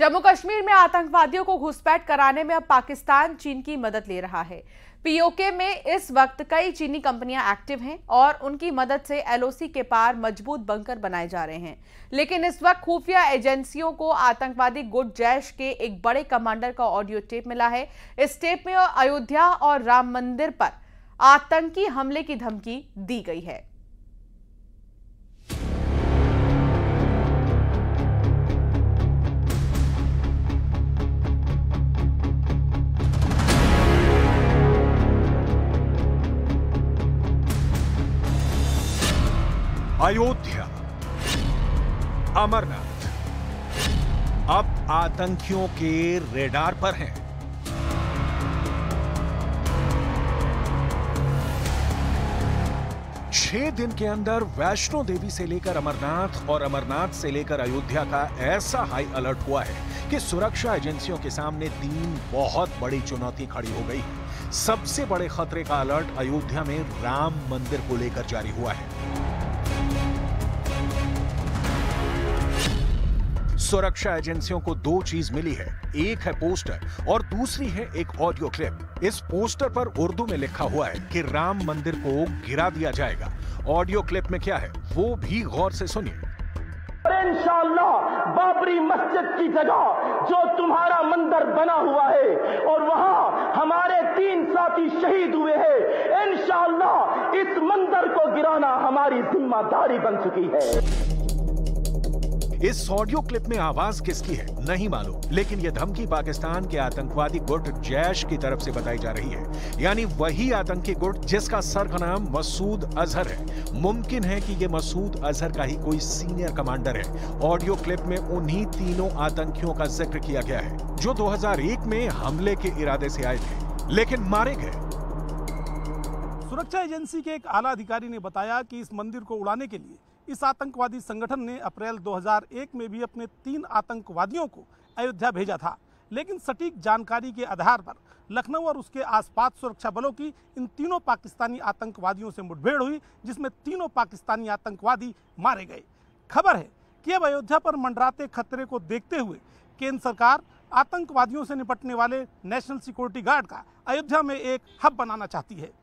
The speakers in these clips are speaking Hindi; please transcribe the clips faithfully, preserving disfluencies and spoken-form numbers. जम्मू कश्मीर में आतंकवादियों को घुसपैठ कराने में अब पाकिस्तान चीन की मदद ले रहा है। पीओके में इस वक्त कई चीनी कंपनियां एक्टिव हैं और उनकी मदद से एलओसी के पार मजबूत बंकर बनाए जा रहे हैं, लेकिन इस वक्त खुफिया एजेंसियों को आतंकवादी गुट जैश के एक बड़े कमांडर का ऑडियो टेप मिला है। इस टेप में अयोध्या और राम मंदिर पर आतंकी हमले की धमकी दी गई है। अयोध्या, अमरनाथ अब आतंकियों के रेडार पर हैं। छह दिन के अंदर वैष्णो देवी से लेकर अमरनाथ और अमरनाथ से लेकर अयोध्या का ऐसा हाई अलर्ट हुआ है कि सुरक्षा एजेंसियों के सामने तीन बहुत बड़ी चुनौती खड़ी हो गई। सबसे बड़े खतरे का अलर्ट अयोध्या में राम मंदिर को लेकर जारी हुआ है। सुरक्षा एजेंसियों को दो चीज मिली है, एक है पोस्टर और दूसरी है एक ऑडियो क्लिप। इस पोस्टर पर उर्दू में लिखा हुआ है कि राम मंदिर को गिरा दिया जाएगा। ऑडियो क्लिप में क्या है वो भी गौर से सुनिए। इंशाअल्लाह बाबरी मस्जिद की जगह जो तुम्हारा मंदिर बना हुआ है और वहाँ हमारे तीन साथी शहीद हुए हैं, इंशाअल्लाह इस मंदिर को गिराना हमारी जिम्मेदारी बन चुकी है। इस ऑडियो क्लिप में आवाज किसकी है नहीं मालूम, लेकिन यह धमकी पाकिस्तान के आतंकवादी गुट जैश की तरफ से बताई जा रही है, यानी वही आतंकी गुट जिसका सरगनाम मसूद अजहर है। मुमकिन है कि यह मसूद अजहर का ही कोई सीनियर कमांडर है। ऑडियो क्लिप में उन्हीं तीनों आतंकियों का जिक्र किया गया है जो दो हज़ार एक में हमले के इरादे से आए थे लेकिन मारे गए। सुरक्षा एजेंसी के एक आला अधिकारी ने बताया कि इस मंदिर को उड़ाने के लिए इस आतंकवादी संगठन ने अप्रैल दो हज़ार एक में भी अपने तीन आतंकवादियों को अयोध्या भेजा था, लेकिन सटीक जानकारी के आधार पर लखनऊ और उसके आसपास सुरक्षा बलों की इन तीनों पाकिस्तानी आतंकवादियों से मुठभेड़ हुई, जिसमें तीनों पाकिस्तानी आतंकवादी मारे गए। खबर है कि अब अयोध्या पर मंडराते खतरे को देखते हुए केंद्र सरकार आतंकवादियों से निपटने वाले नेशनल सिक्योरिटी गार्ड का अयोध्या में एक हब बनाना चाहती है।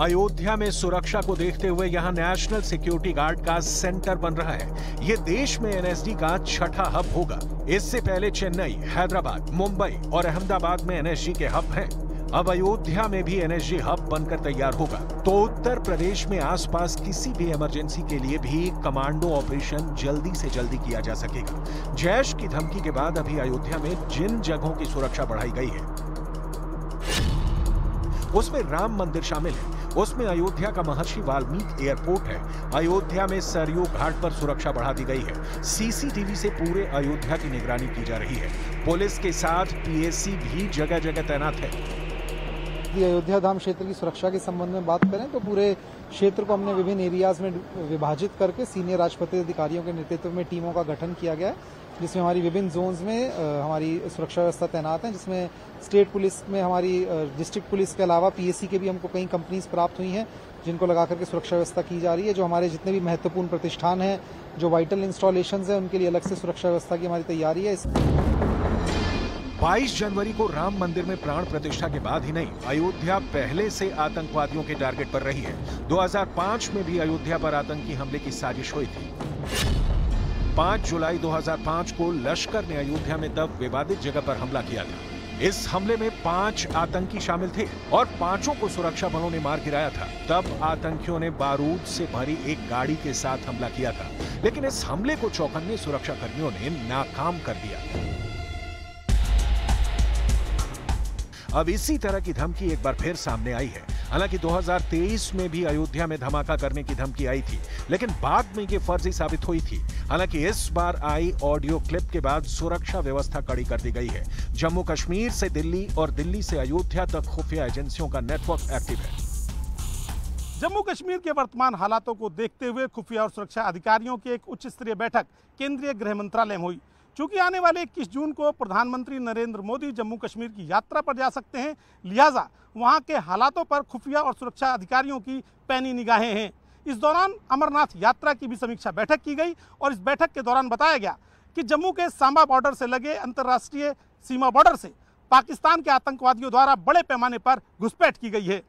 अयोध्या में सुरक्षा को देखते हुए यहाँ नेशनल सिक्योरिटी गार्ड का सेंटर बन रहा है। ये देश में एनएसजी का छठा हब होगा। इससे पहले चेन्नई, हैदराबाद, मुंबई और अहमदाबाद में एनएसजी के हब हैं। अब अयोध्या में भी एनएसजी हब बनकर तैयार होगा तो उत्तर प्रदेश में आसपास किसी भी इमरजेंसी के लिए भी कमांडो ऑपरेशन जल्दी से जल्दी किया जा सकेगा। जैश की धमकी के बाद अभी अयोध्या में जिन जगहों की सुरक्षा बढ़ाई गई है उसमें राम मंदिर शामिल है, उसमें अयोध्या का महर्षि वाल्मीकि एयरपोर्ट है। अयोध्या में सरयू घाट पर सुरक्षा बढ़ा दी गई है। सीसीटीवी से पूरे अयोध्या की निगरानी की जा रही है। पुलिस के साथ पीएसी भी जगह जगह तैनात है। अयोध्या धाम क्षेत्र की सुरक्षा के संबंध में बात करें तो पूरे क्षेत्र को हमने विभिन्न एरियाज में विभाजित करके सीनियर राजपत्रित अधिकारियों के नेतृत्व में टीमों का गठन किया गया है, जिसमें हमारी विभिन्न जोन्स में हमारी सुरक्षा व्यवस्था तैनात है, जिसमें स्टेट पुलिस में हमारी डिस्ट्रिक्ट पुलिस के अलावा पीएसी के भी हमको कई कंपनीज प्राप्त हुई हैं, जिनको लगा करके सुरक्षा व्यवस्था की जा रही है। जो हमारे जितने भी महत्वपूर्ण प्रतिष्ठान हैं, जो वाइटल इंस्टॉलेशंस हैं, उनके लिए अलग से सुरक्षा व्यवस्था की हमारी तैयारी है। बाईस जनवरी को राम मंदिर में प्राण प्रतिष्ठा के बाद ही नहीं, अयोध्या पहले से आतंकवादियों के टारगेट पर रही है। दो हज़ार पाँच में भी अयोध्या पर आतंकी हमले की साजिश हुई थी। पाँच जुलाई दो हज़ार पाँच को लश्कर ने अयोध्या में तब विवादित जगह पर हमला किया था। इस हमले में पांच आतंकी शामिल थे और पांचों को सुरक्षा बलों ने मार गिराया था। तब आतंकियों ने बारूद से भरी एक गाड़ी के साथ हमला किया था, लेकिन इस हमले को चौकन्ने सुरक्षा कर्मियों ने नाकाम कर दिया। अब इसी तरह की धमकी एक बार फिर सामने आई है। हालांकि दो हज़ार तेईस में भी अयोध्या में धमाका करने की धमकी आई थी, लेकिन बाद में ये फर्जी साबित हुई थी। हालांकि इस बार आई ऑडियो क्लिप के बाद सुरक्षा व्यवस्था कड़ी कर दी गई है। जम्मू कश्मीर से दिल्ली और दिल्ली से अयोध्या तक खुफिया एजेंसियों का नेटवर्क एक्टिव है। जम्मू कश्मीर के वर्तमान हालातों को देखते हुए खुफिया और सुरक्षा अधिकारियों की एक उच्च स्तरीय बैठक केंद्रीय गृह मंत्रालय में हुई। चूंकि आने वाले इक्कीस जून को प्रधानमंत्री नरेंद्र मोदी जम्मू कश्मीर की यात्रा पर जा सकते हैं, लिहाजा वहां के हालातों पर खुफिया और सुरक्षा अधिकारियों की पैनी निगाहें हैं। इस दौरान अमरनाथ यात्रा की भी समीक्षा बैठक की गई और इस बैठक के दौरान बताया गया कि जम्मू के सांबा बॉर्डर से लगे अंतर्राष्ट्रीय सीमा बॉर्डर से पाकिस्तान के आतंकवादियों द्वारा बड़े पैमाने पर घुसपैठ की गई है।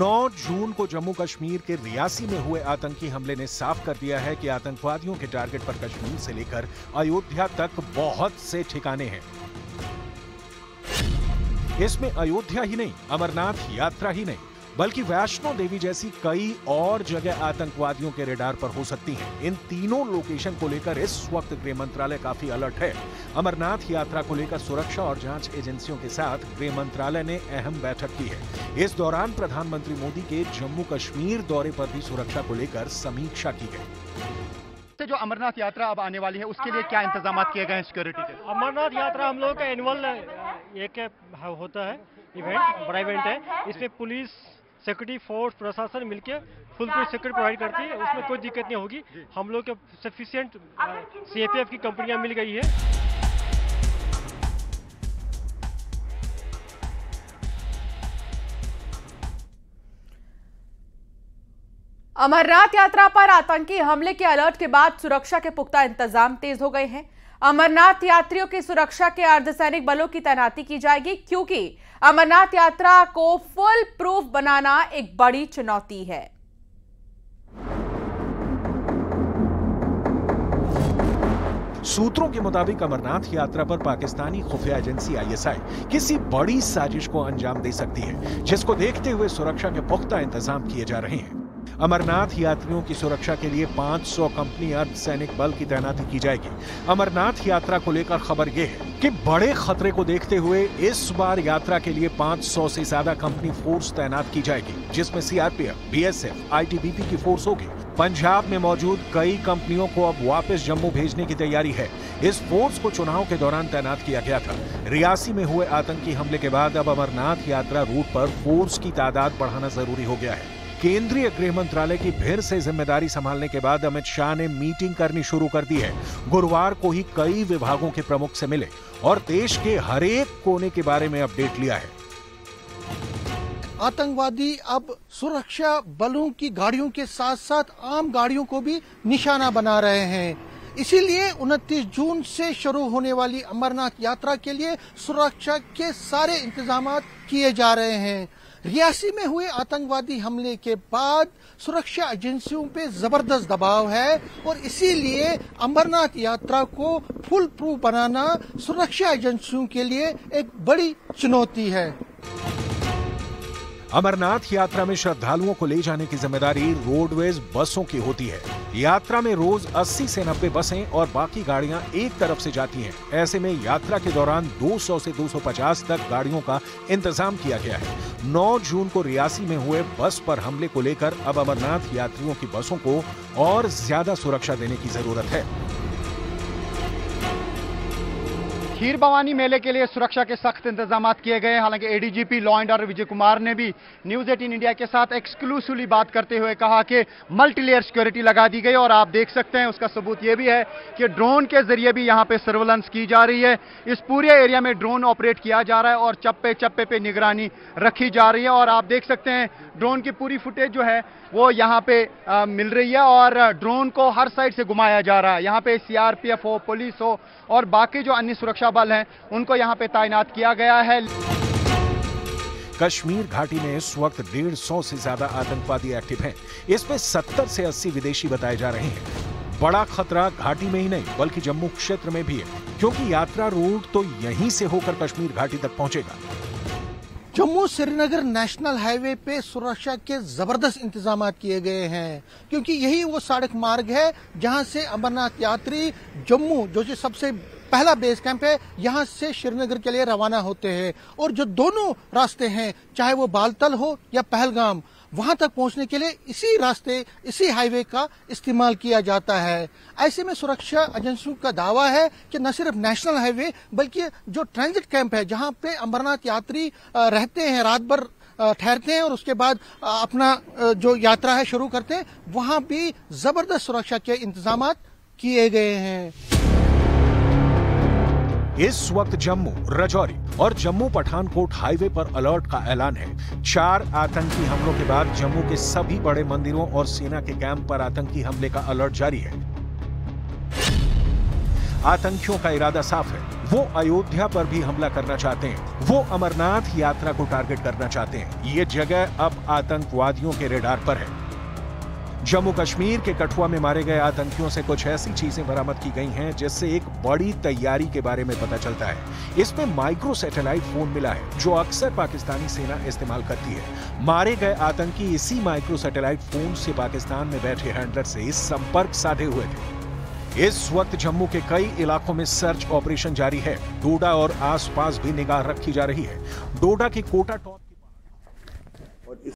नौ जून को जम्मू कश्मीर के रियासी में हुए आतंकी हमले ने साफ कर दिया है कि आतंकवादियों के टारगेट पर कश्मीर से लेकर अयोध्या तक बहुत से ठिकाने हैं। इसमें अयोध्या ही नहीं, अमरनाथ यात्रा ही नहीं, बल्कि वैष्णो देवी जैसी कई और जगह आतंकवादियों के रडार पर हो सकती हैं। इन तीनों लोकेशन को लेकर इस वक्त गृह मंत्रालय काफी अलर्ट है। अमरनाथ यात्रा को लेकर सुरक्षा और जांच एजेंसियों के साथ गृह मंत्रालय ने अहम बैठक की है। इस दौरान प्रधानमंत्री मोदी के जम्मू कश्मीर दौरे पर भी सुरक्षा को लेकर समीक्षा की गई। जो अमरनाथ यात्रा अब आने वाली है उसके लिए क्या इंतजाम किए गए हैं सिक्योरिटी के? अमरनाथ यात्रा हम लोगों का एनुअल एक होता है इवेंट, बड़ा इवेंट है। इसमें पुलिस, सिक्योरिटी फोर्स, प्रशासन मिलकर फुल सिक्योरिटी प्रोवाइड करती है। उसमें कोई दिक्कत नहीं होगी। हम लोग के सफिशिएंट सीआरपीएफ की कंपनियां मिल गई है। अमरनाथ यात्रा पर आतंकी हमले के अलर्ट के बाद सुरक्षा के पुख्ता इंतजाम तेज हो गए हैं। अमरनाथ यात्रियों की सुरक्षा के अर्धसैनिक बलों की तैनाती की जाएगी, क्योंकि अमरनाथ यात्रा को फुल प्रूफ बनाना एक बड़ी चुनौती है। सूत्रों के मुताबिक अमरनाथ यात्रा पर पाकिस्तानी खुफिया एजेंसी आई एस आई किसी बड़ी साजिश को अंजाम दे सकती है, जिसको देखते हुए सुरक्षा के पुख्ता इंतजाम किए जा रहे हैं। अमरनाथ यात्रियों की सुरक्षा के लिए पाँच सौ कंपनी अर्धसैनिक बल की तैनाती की जाएगी। अमरनाथ यात्रा को लेकर खबर यह है कि बड़े खतरे को देखते हुए इस बार यात्रा के लिए पाँच सौ से ज्यादा कंपनी फोर्स तैनात की जाएगी, जिसमें सीआरपीएफ, बीएसएफ, आईटीबीपी की फोर्स होगी। पंजाब में मौजूद कई कंपनियों को अब वापस जम्मू भेजने की तैयारी है। इस फोर्स को चुनाव के दौरान तैनात किया गया था। रियासी में हुए आतंकी हमले के बाद अब अमरनाथ यात्रा रूट पर फोर्स की तादाद बढ़ाना जरूरी हो गया है। केंद्रीय गृह मंत्रालय की फिर से जिम्मेदारी संभालने के बाद अमित शाह ने मीटिंग करनी शुरू कर दी है। गुरुवार को ही कई विभागों के प्रमुख से मिले और देश के हरेक कोने के बारे में अपडेट लिया है। आतंकवादी अब सुरक्षा बलों की गाड़ियों के साथ साथ आम गाड़ियों को भी निशाना बना रहे हैं। इसीलिए उनतीस जून से शुरू होने वाली अमरनाथ यात्रा के लिए सुरक्षा के सारे इंतजाम किए जा रहे हैं। रियासी में हुए आतंकवादी हमले के बाद सुरक्षा एजेंसियों पे जबरदस्त दबाव है और इसीलिए अमरनाथ यात्रा को फुल प्रूफ बनाना सुरक्षा एजेंसियों के लिए एक बड़ी चुनौती है। अमरनाथ यात्रा में श्रद्धालुओं को ले जाने की जिम्मेदारी रोडवेज बसों की होती है। यात्रा में रोज अस्सी से नब्बे बसें और बाकी गाड़ियां एक तरफ से जाती हैं। ऐसे में यात्रा के दौरान दो सौ से दो सौ पचास तक गाड़ियों का इंतजाम किया गया है। नौ जून को रियासी में हुए बस पर हमले को लेकर अब अमरनाथ यात्रियों की बसों को और ज्यादा सुरक्षा देने की जरूरत है। खीर भवानी मेले के लिए सुरक्षा के सख्त इंतजाम किए गए हैं। हालांकि ADGP law and order Vijay Kumar ने भी न्यूज एटीन इंडिया के साथ एक्सक्लूसिवली बात करते हुए कहा कि मल्टी लेयर सिक्योरिटी लगा दी गई और आप देख सकते हैं उसका सबूत ये भी है कि ड्रोन के जरिए भी यहाँ पे सर्वेलेंस की जा रही है। इस पूरे एरिया में ड्रोन ऑपरेट किया जा रहा है और चप्पे चप्पे पे निगरानी रखी जा रही है और आप देख सकते हैं ड्रोन की पूरी फुटेज जो है वो यहाँ पे आ, मिल रही है और ड्रोन को हर साइड से घुमाया जा रहा है। यहाँ पे सीआरपीएफ हो, पुलिस हो और बाकी जो अन्य सुरक्षा बल हैं उनको यहाँ पे तैनात किया गया है। कश्मीर घाटी में इस वक्त डेढ़ सौ से ज्यादा आतंकवादी एक्टिव हैं। इसमें सत्तर से अस्सी विदेशी बताए जा रहे हैं। बड़ा खतरा घाटी में ही नहीं बल्कि जम्मू क्षेत्र में भी है, क्योंकि यात्रा रूट तो यहीं से होकर कश्मीर घाटी तक पहुंचेगा। जम्मू श्रीनगर नेशनल हाईवे पे सुरक्षा के जबरदस्त इंतजाम किए गए हैं, क्योंकि यही वो सड़क मार्ग है जहां से अमरनाथ यात्री जम्मू, जो कि सबसे पहला बेस कैंप है, यहां से श्रीनगर के लिए रवाना होते हैं। और जो दोनों रास्ते हैं, चाहे वो बालतल हो या पहलगाम, वहां तक पहुंचने के लिए इसी रास्ते, इसी हाईवे का इस्तेमाल किया जाता है। ऐसे में सुरक्षा एजेंसियों का दावा है कि न सिर्फ नेशनल हाईवे बल्कि जो ट्रांजिट कैंप है, जहां पे अमरनाथ यात्री रहते हैं, रात भर ठहरते हैं और उसके बाद अपना जो यात्रा है शुरू करते हैं, वहां भी जबरदस्त सुरक्षा के इंतजाम किए गए हैं। इस वक्त जम्मू, राजौरी और जम्मू पठानकोट हाईवे पर अलर्ट का ऐलान है। चार आतंकी हमलों के बाद जम्मू के सभी बड़े मंदिरों और सेना के कैंप पर आतंकी हमले का अलर्ट जारी है। आतंकियों का इरादा साफ है, वो अयोध्या पर भी हमला करना चाहते हैं, वो अमरनाथ यात्रा को टारगेट करना चाहते हैं। ये जगह अब आतंकवादियों के रेडार पर है। जम्मू कश्मीर के कठुआ में मारे गए आतंकियों से कुछ ऐसी चीजें बरामद की गई हैं जिससे एक बड़ी तैयारी के बारे में पता चलता है। इसमें माइक्रो सैटेलाइट फोन मिला है जो अक्सर पाकिस्तानी सेना इस्तेमाल करती है। मारे गए आतंकी इसी माइक्रो सैटेलाइट फोन से पाकिस्तान में बैठे हैंडलर से इस संपर्क साधे हुए थे। इस वक्त जम्मू के कई इलाकों में सर्च ऑपरेशन जारी है। डोडा और आस पास भी निगाह रखी जा रही है। डोडा की कोटा टॉप